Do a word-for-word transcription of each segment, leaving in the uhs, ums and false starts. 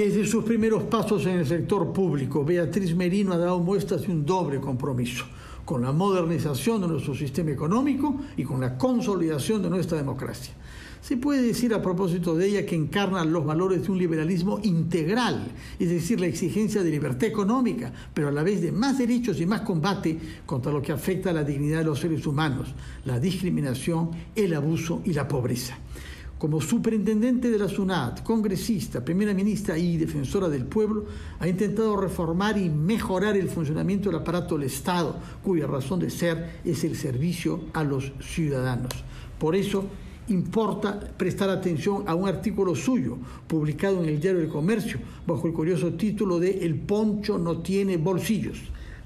Desde sus primeros pasos en el sector público, Beatriz Merino ha dado muestras de un doble compromiso, con la modernización de nuestro sistema económico y con la consolidación de nuestra democracia. Se puede decir a propósito de ella que encarna los valores de un liberalismo integral, es decir, la exigencia de libertad económica, pero a la vez de más derechos y más combate contra lo que afecta a la dignidad de los seres humanos, la discriminación, el abuso y la pobreza. Como superintendente de la SUNAT, congresista, primera ministra y defensora del pueblo, ha intentado reformar y mejorar el funcionamiento del aparato del Estado, cuya razón de ser es el servicio a los ciudadanos. Por eso, importa prestar atención a un artículo suyo, publicado en el Diario del Comercio, bajo el curioso título de El poncho no tiene bolsillos.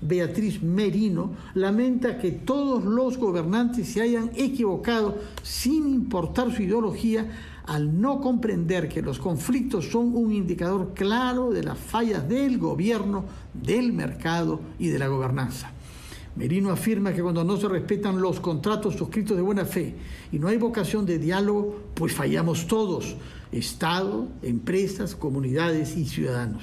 Beatriz Merino lamenta que todos los gobernantes se hayan equivocado sin importar su ideología al no comprender que los conflictos son un indicador claro de las fallas del gobierno, del mercado y de la gobernanza. Merino afirma que cuando no se respetan los contratos suscritos de buena fe y no hay vocación de diálogo, pues fallamos todos, Estado, empresas, comunidades y ciudadanos.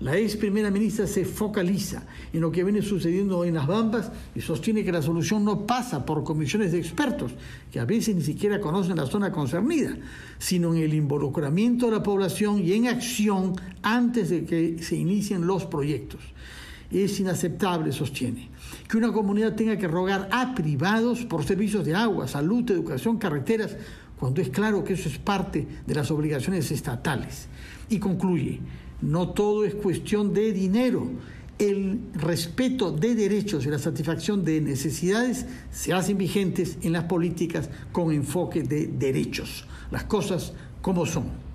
La ex primera ministra se focaliza en lo que viene sucediendo en Las Bambas y sostiene que la solución no pasa por comisiones de expertos, que a veces ni siquiera conocen la zona concernida, sino en el involucramiento de la población y en acción antes de que se inicien los proyectos. Es inaceptable, sostiene, que una comunidad tenga que rogar a privados por servicios de agua, salud, educación, carreteras, cuando es claro que eso es parte de las obligaciones estatales. Y concluye, no todo es cuestión de dinero. El respeto de derechos y la satisfacción de necesidades se hacen vigentes en las políticas con enfoque de derechos. Las cosas como son.